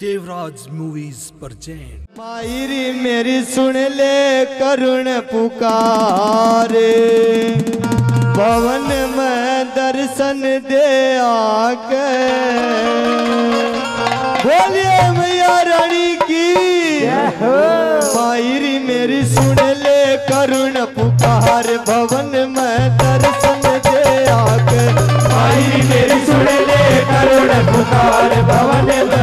Devraj movies पर जैन। मायरी मेरी सुन ले करुण पुकारे, भवन में दर्शन दे आके। बोलिए मैया रानी की मायरी मेरी सुन ले करुण पुकार, भवन में दर्शन दे आके। मायरी मेरी सुन ले करुण पुकार, भवन में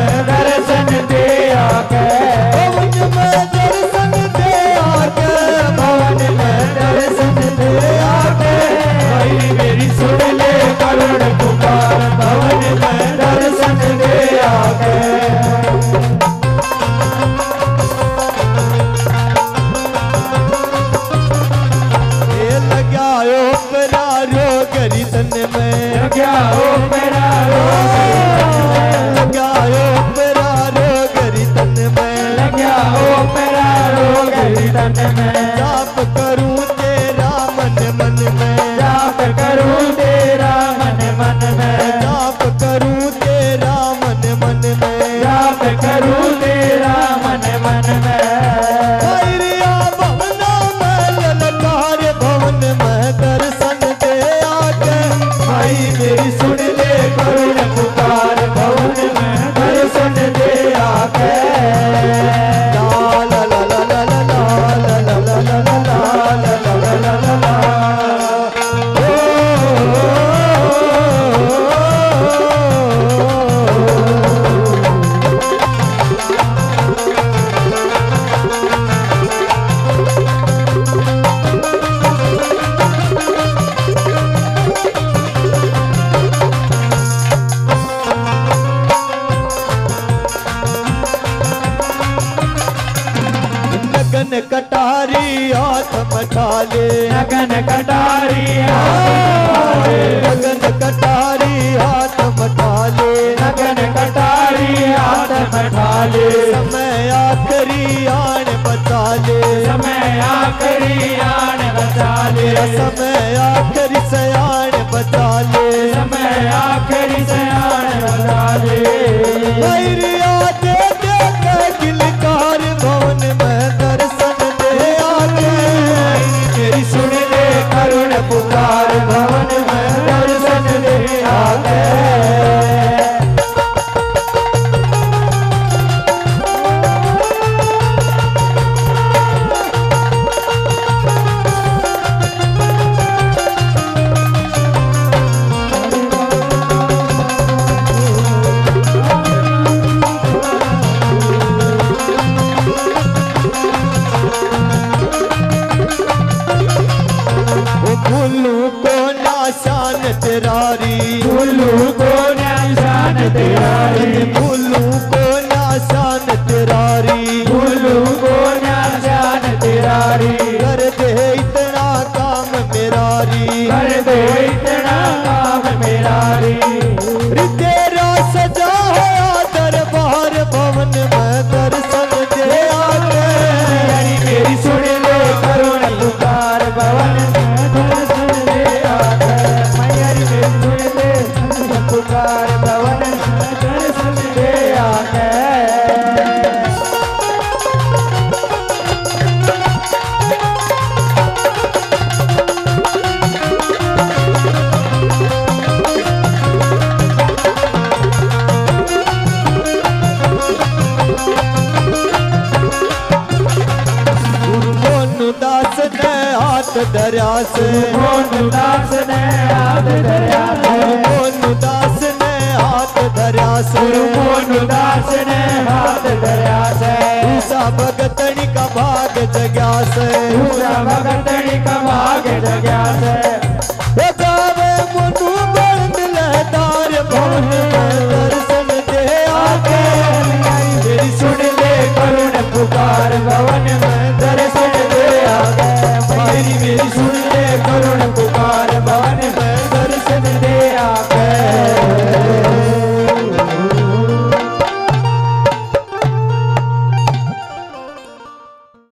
जाप करूं तेरा मन मन में, जाप करूं तेरा मन मन में, जाप करूं तेरा मन मन में, जाप करूं तेरा मन मन में। भैया भवन में ललकार, भवन में दर्शन दे आके। भाई मेरी सुन ले करुण पुकार, भवन में दर्शन दे आके। कटारी आत्म ठाले, नगन कटारी आत्मे, नगन कटारी आत्म ठाले, नगन कटारी आत्म ठाले। समय आखरी आन बचा ले, समय आखरी आन बचा ले, समय आखरी सयान बचा ले, समय आखरी सयान बचा ले। दरियास दास ने हाथ दरियास, मोनू दास ने हाथ दरियास, मोनू दास ने हाथ दरियास। भगतनी का